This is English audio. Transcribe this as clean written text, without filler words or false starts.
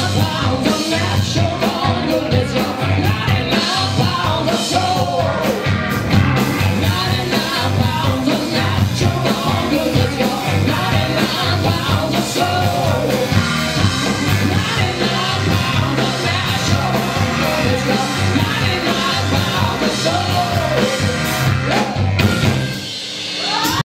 Wow, come now, show me.